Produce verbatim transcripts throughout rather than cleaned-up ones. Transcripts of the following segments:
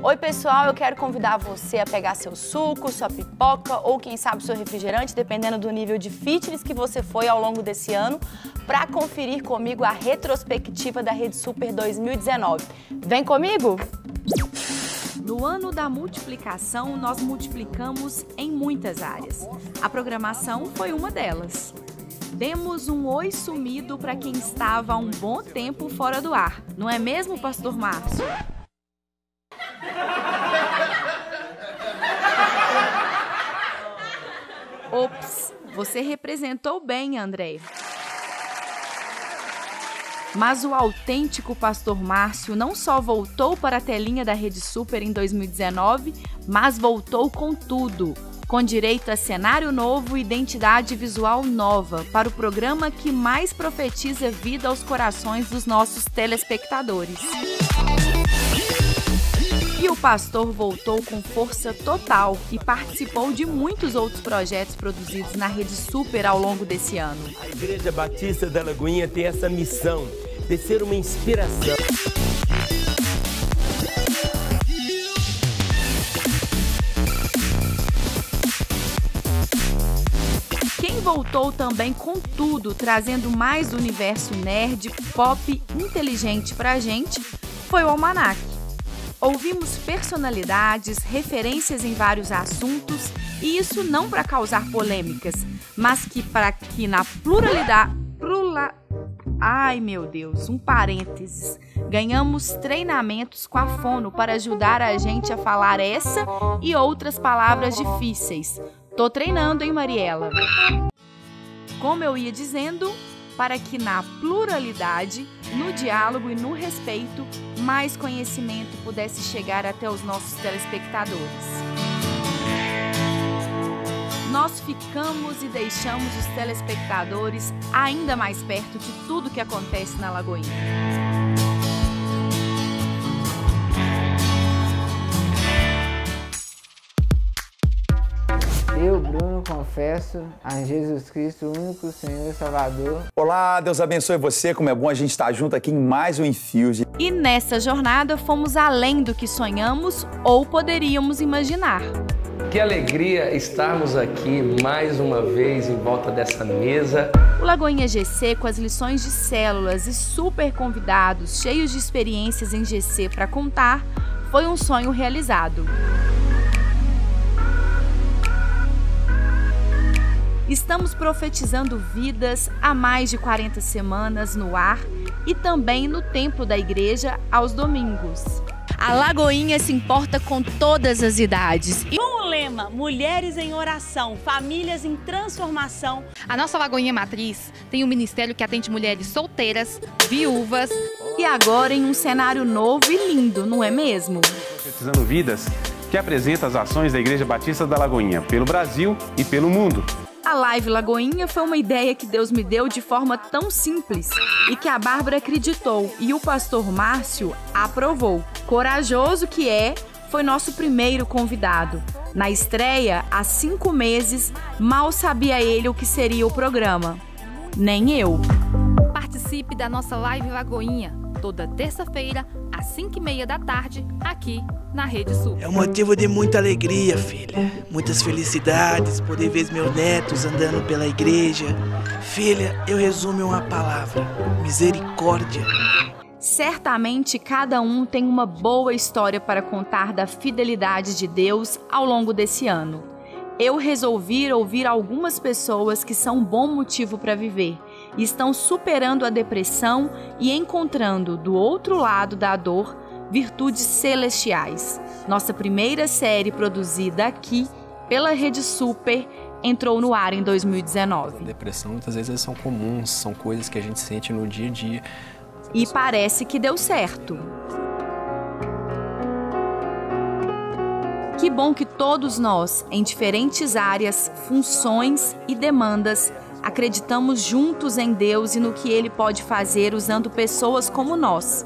Oi pessoal, eu quero convidar você a pegar seu suco, sua pipoca ou quem sabe seu refrigerante, dependendo do nível de fitness que você foi ao longo desse ano, para conferir comigo a retrospectiva da Rede Super dois mil e dezenove. Vem comigo! No ano da multiplicação, nós multiplicamos em muitas áreas. A programação foi uma delas. Demos um oi sumido para quem estava há um bom tempo fora do ar. Não é mesmo, Pastor Márcio? Ops, você representou bem, André. Mas o autêntico Pastor Márcio não só voltou para a telinha da Rede Super em dois mil e dezenove, mas voltou com tudo, com direito a cenário novo e identidade visual nova para o programa que mais profetiza vida aos corações dos nossos telespectadores. E o pastor voltou com força total e participou de muitos outros projetos produzidos na Rede Super ao longo desse ano. A Igreja Batista da Lagoinha tem essa missão de ser uma inspiração. Quem voltou também com tudo, trazendo mais universo nerd, pop, inteligente pra gente, foi o Almanaque. Ouvimos personalidades, referências em vários assuntos, e isso não para causar polêmicas, mas que para que na pluralidade... Plula... Ai, meu Deus, um parênteses. Ganhamos treinamentos com a Fono para ajudar a gente a falar essa e outras palavras difíceis. Tô treinando, hein, Mariela? Como eu ia dizendo, para que na pluralidade, no diálogo e no respeito, mais conhecimento pudesse chegar até os nossos telespectadores. Nós ficamos e deixamos os telespectadores ainda mais perto de tudo que acontece na Lagoinha. Eu, Bruno, confesso a Jesus Cristo, único Senhor e Salvador. Olá, Deus abençoe você. Como é bom a gente estar junto aqui em mais um Enfield. E nessa jornada fomos além do que sonhamos ou poderíamos imaginar. Que alegria estarmos aqui mais uma vez em volta dessa mesa. O Lagoinha G C, com as lições de células e super convidados cheios de experiências em G C para contar, foi um sonho realizado. Estamos profetizando vidas há mais de quarenta semanas no ar e também no templo da igreja aos domingos. A Lagoinha se importa com todas as idades. Com o lema Mulheres em Oração, Famílias em Transformação. A nossa Lagoinha Matriz tem um ministério que atende mulheres solteiras, viúvas. E agora em um cenário novo e lindo, não é mesmo? Profetizando Vidas, que apresenta as ações da Igreja Batista da Lagoinha pelo Brasil e pelo mundo. A Live Lagoinha foi uma ideia que Deus me deu de forma tão simples e que a Bárbara acreditou e o Pastor Márcio aprovou. Corajoso que é, foi nosso primeiro convidado. Na estreia, há cinco meses, mal sabia ele o que seria o programa. Nem eu. Participe da nossa Live Lagoinha, toda terça-feira, às cinco e meia da tarde, aqui na Rede Super. É um motivo de muita alegria, filha. Muitas felicidades, poder ver meus netos andando pela igreja. Filha, eu resumo em uma palavra: misericórdia. Certamente cada um tem uma boa história para contar da fidelidade de Deus ao longo desse ano. Eu resolvi ouvir algumas pessoas que são um bom motivo para viver. Estão superando a depressão e encontrando, do outro lado da dor, virtudes celestiais. Nossa primeira série produzida aqui pela Rede Super entrou no ar em dois mil e dezenove. A depressão muitas vezes são comuns, são coisas que a gente sente no dia a dia. E parece que deu certo. Que bom que todos nós, em diferentes áreas, funções e demandas, acreditamos juntos em Deus e no que Ele pode fazer usando pessoas como nós,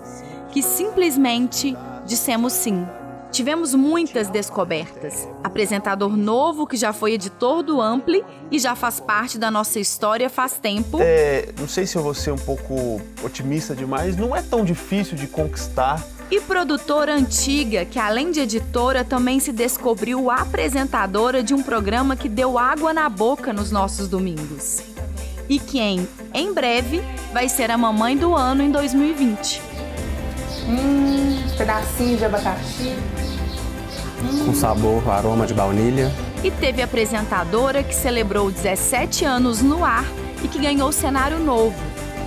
que simplesmente dissemos sim. Tivemos muitas descobertas. Apresentador novo que já foi editor do Ampli e já faz parte da nossa história faz tempo. É, não sei se eu vou ser um pouco otimista demais, não é tão difícil de conquistar e produtora antiga, que além de editora, também se descobriu apresentadora de um programa que deu água na boca nos nossos domingos. E quem, em breve, vai ser a mamãe do ano em dois mil e vinte. Hum, pedacinho de abacaxi. Hum. Com sabor, aroma de baunilha. E teve apresentadora que celebrou dezessete anos no ar e que ganhou cenário novo.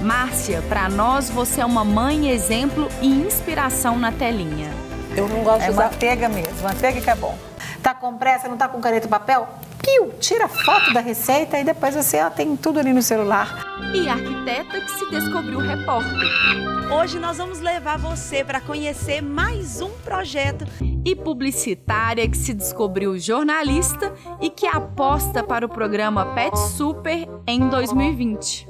Márcia, pra nós você é uma mãe exemplo e inspiração na telinha. Eu não gosto é de usar... manteiga mesmo, manteiga que é bom. Tá com pressa, não tá com caneta e papel? Piu, tira foto da receita e depois você ó, tem tudo ali no celular. E a arquiteta que se descobriu repórter. Hoje nós vamos levar você para conhecer mais um projeto. E publicitária que se descobriu jornalista e que aposta para o programa Pet Super em dois mil e vinte.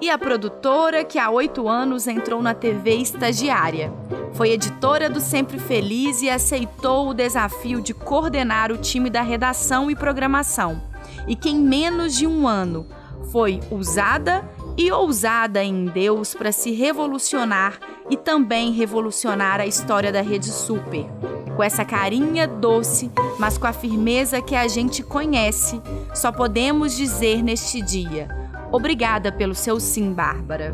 E a produtora que há oito anos entrou na T V estagiária. Foi editora do Sempre Feliz e aceitou o desafio de coordenar o time da redação e programação. E que em menos de um ano foi usada e ousada em Deus para se revolucionar e também revolucionar a história da Rede Super. Com essa carinha doce, mas com a firmeza que a gente conhece, só podemos dizer neste dia... Obrigada pelo seu sim, Bárbara.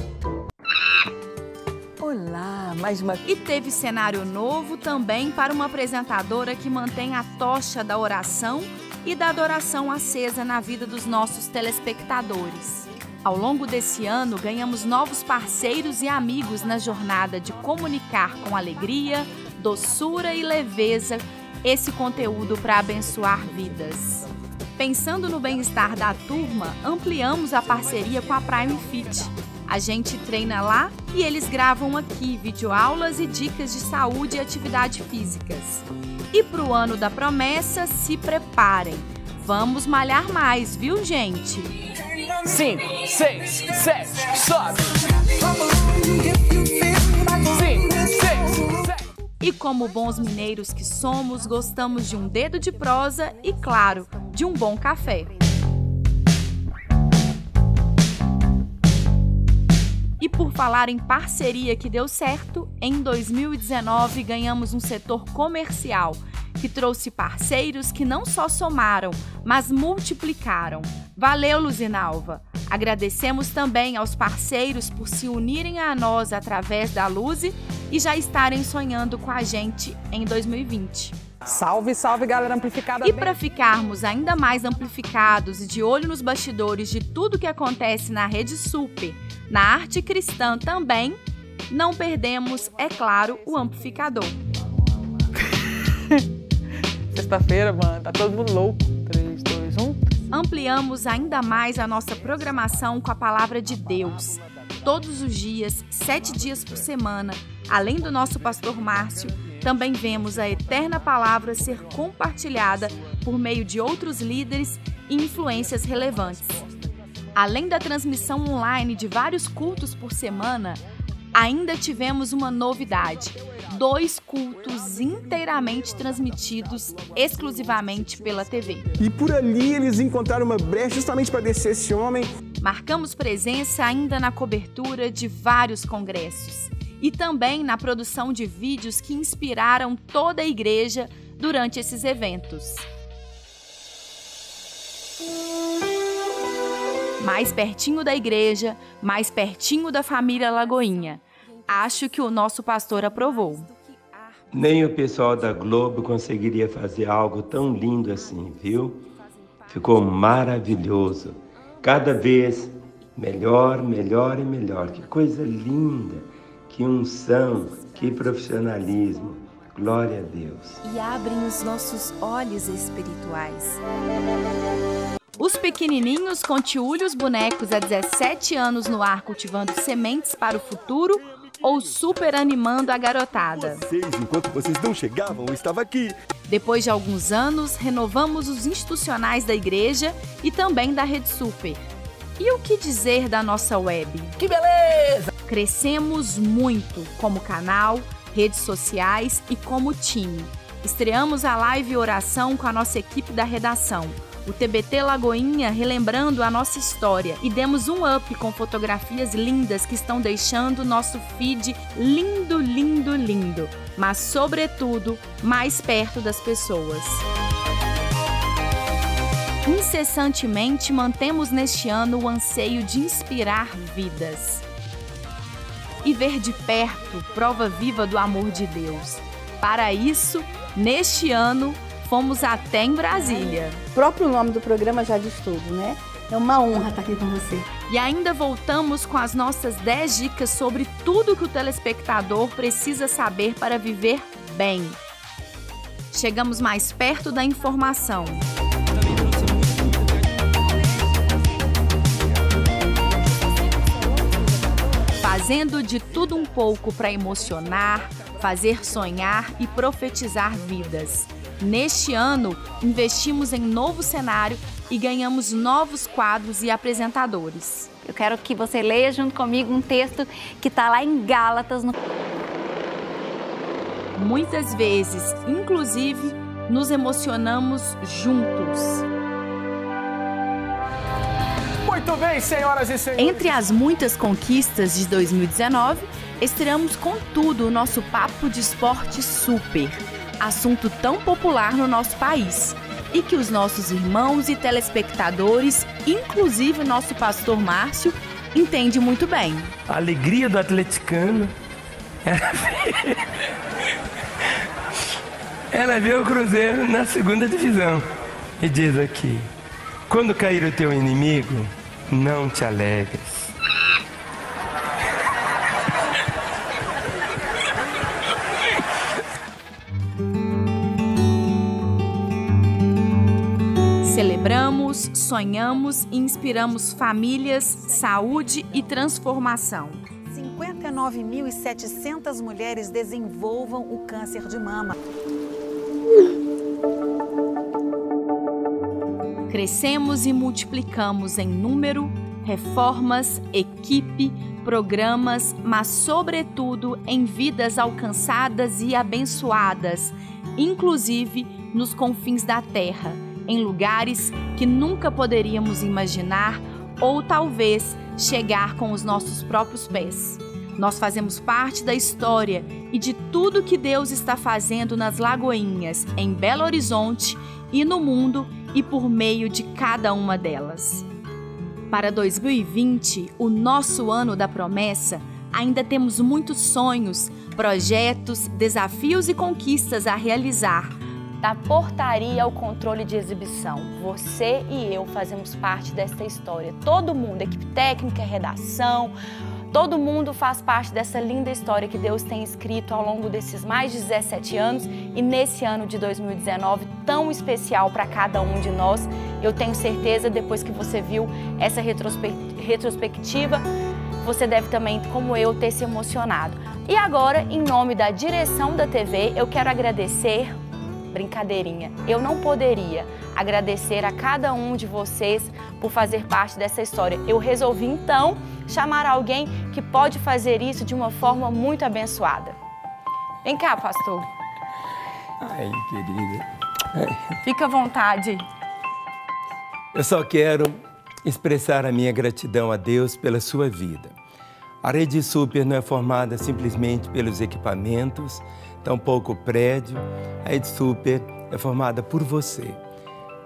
Olá, mais uma... E teve cenário novo também para uma apresentadora que mantém a tocha da oração e da adoração acesa na vida dos nossos telespectadores. Ao longo desse ano, ganhamos novos parceiros e amigos na jornada de comunicar com alegria, doçura e leveza esse conteúdo para abençoar vidas. Pensando no bem-estar da turma, ampliamos a parceria com a Prime Fit. A gente treina lá e eles gravam aqui videoaulas e dicas de saúde e atividade físicas. E para o ano da promessa, se preparem. Vamos malhar mais, viu, gente? Cinco, seis, sete, sobe! Cinco, seis, sete. E como bons mineiros que somos, gostamos de um dedo de prosa e, claro, de um bom café. E por falar em parceria que deu certo, em dois mil e dezenove ganhamos um setor comercial que trouxe parceiros que não só somaram, mas multiplicaram. Valeu, Luzinalva! Agradecemos também aos parceiros por se unirem a nós através da Luzi e já estarem sonhando com a gente em dois mil e vinte. Salve, salve, galera amplificada! E para ficarmos ainda mais amplificados e de olho nos bastidores de tudo que acontece na Rede Super, na arte cristã também, não perdemos, é claro, o amplificador. Sexta-feira, mano, tá todo mundo louco. três, dois, um... Ampliamos ainda mais a nossa programação com a Palavra de Deus. Todos os dias, sete dias por semana, além do nosso pastor Márcio, também vemos a eterna palavra ser compartilhada por meio de outros líderes e influências relevantes. Além da transmissão online de vários cultos por semana, ainda tivemos uma novidade. Dois cultos inteiramente transmitidos exclusivamente pela T V. E por ali eles encontraram uma brecha justamente para descer esse homem. Marcamos presença ainda na cobertura de vários congressos e também na produção de vídeos que inspiraram toda a igreja durante esses eventos. Mais pertinho da igreja, mais pertinho da família Lagoinha. Acho que o nosso pastor aprovou. Nem o pessoal da Globo conseguiria fazer algo tão lindo assim, viu? Ficou maravilhoso. Cada vez melhor, melhor e melhor. Que coisa linda, que unção, que profissionalismo. Glória a Deus. E abrem os nossos olhos espirituais. Os pequenininhos com Tio Uli e os Bonecos há dezessete anos no ar cultivando sementes para o futuro ou super animando a garotada. Vocês, enquanto vocês não chegavam, eu estava aqui. Depois de alguns anos, renovamos os institucionais da igreja e também da Rede Super. E o que dizer da nossa web? Que beleza! Crescemos muito como canal, redes sociais e como time. Estreamos a live oração com a nossa equipe da redação. o T B T Lagoinha relembrando a nossa história e demos um up com fotografias lindas que estão deixando o nosso feed lindo, lindo, lindo, mas sobretudo mais perto das pessoas. Incessantemente mantemos neste ano o anseio de inspirar vidas e ver de perto prova viva do amor de Deus. Para isso, neste ano, fomos até em Brasília. O próprio nome do programa já diz tudo, né? É uma honra estar aqui com você. E ainda voltamos com as nossas dez dicas sobre tudo que o telespectador precisa saber para viver bem. Chegamos mais perto da informação. Fazendo de tudo um pouco para emocionar, fazer sonhar e profetizar vidas. Neste ano, investimos em novo cenário e ganhamos novos quadros e apresentadores. Eu quero que você leia junto comigo um texto que está lá em Gálatas. No... Muitas vezes, inclusive, nos emocionamos juntos. Muito bem, senhoras e senhores. Entre as muitas conquistas de dois mil e dezenove, estreamos com tudo o nosso Papo de Esporte Super, assunto tão popular no nosso país e que os nossos irmãos e telespectadores, inclusive nosso pastor Márcio, entende muito bem. A alegria do atleticano era ver, era ver o Cruzeiro na segunda divisão. E diz aqui: quando cair o teu inimigo, não te alegres. Celebramos, sonhamos e inspiramos famílias, saúde e transformação. cinquenta e nove mil e setecentas mulheres desenvolvam o câncer de mama. Crescemos e multiplicamos em número, reformas, equipe, programas, mas sobretudo em vidas alcançadas e abençoadas, inclusive nos confins da terra, em lugares que nunca poderíamos imaginar ou talvez chegar com os nossos próprios pés. Nós fazemos parte da história e de tudo que Deus está fazendo nas Lagoinhas, em Belo Horizonte e no mundo, e por meio de cada uma delas. Para dois mil e vinte, o nosso ano da promessa, ainda temos muitos sonhos, projetos, desafios e conquistas a realizar. Da portaria ao controle de exibição, você e eu fazemos parte desta história. Todo mundo, equipe técnica, redação, todo mundo faz parte dessa linda história que Deus tem escrito ao longo desses mais de dezessete anos e nesse ano de dois mil e dezenove, tão especial para cada um de nós. Eu tenho certeza, depois que você viu essa retrospectiva, você deve também, como eu, ter se emocionado. E agora, em nome da direção da T V, eu quero agradecer... Brincadeirinha, eu não poderia agradecer a cada um de vocês por fazer parte dessa história. Eu resolvi então chamar alguém que pode fazer isso de uma forma muito abençoada. Vem cá, pastor. Ai, querida. Ai. Fica à vontade. Eu só quero expressar a minha gratidão a Deus pela sua vida. A Rede Super não é formada simplesmente pelos equipamentos, tampouco o prédio. A Rede Super é formada por você.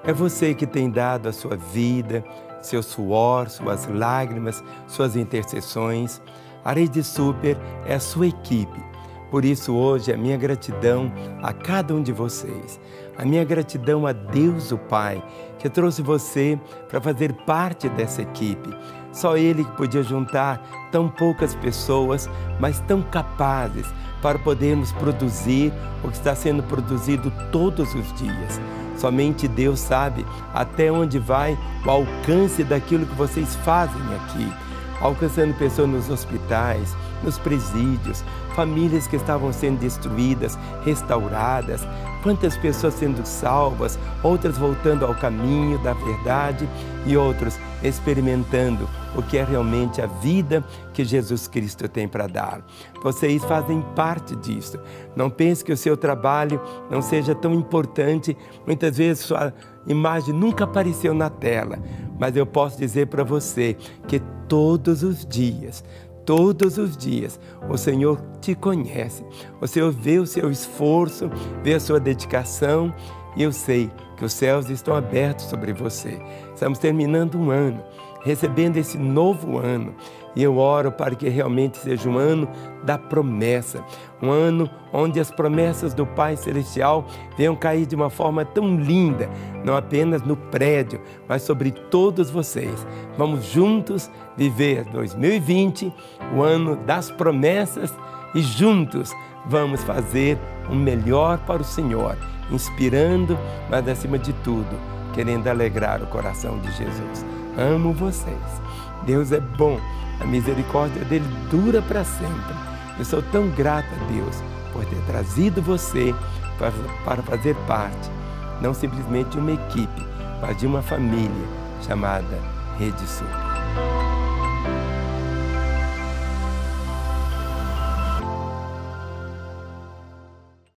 É você que tem dado a sua vida, seu suor, suas lágrimas, suas intercessões. A Rede Super é a sua equipe. Por isso, hoje, a minha gratidão a cada um de vocês. A minha gratidão a Deus, o Pai, que trouxe você para fazer parte dessa equipe. Só Ele que podia juntar tão poucas pessoas, mas tão capazes, para podermos produzir o que está sendo produzido todos os dias. Somente Deus sabe até onde vai o alcance daquilo que vocês fazem aqui, alcançando pessoas nos hospitais, nos presídios, famílias que estavam sendo destruídas, restauradas, quantas pessoas sendo salvas, outras voltando ao caminho da verdade e outros experimentando o que é realmente a vida que Jesus Cristo tem para dar. Vocês fazem parte disso. Não pense que o seu trabalho não seja tão importante. Muitas vezes sua imagem nunca apareceu na tela, mas eu posso dizer para você que todos os dias, todos os dias, o Senhor te conhece, o Senhor vê o seu esforço, vê a sua dedicação, e eu sei que os céus estão abertos sobre você. Estamos terminando um ano, recebendo esse novo ano, e eu oro para que realmente seja um ano da promessa, um ano onde as promessas do Pai Celestial venham cair de uma forma tão linda, não apenas no prédio, mas sobre todos vocês. Vamos juntos viver dois mil e vinte, o ano das promessas, e juntos vamos fazer o melhor para o Senhor, inspirando, mas acima de tudo, querendo alegrar o coração de Jesus. Amo vocês. Deus é bom, a misericórdia dele dura para sempre. Eu sou tão grato a Deus por ter trazido você para, para fazer parte, não simplesmente de uma equipe, mas de uma família chamada Rede Super.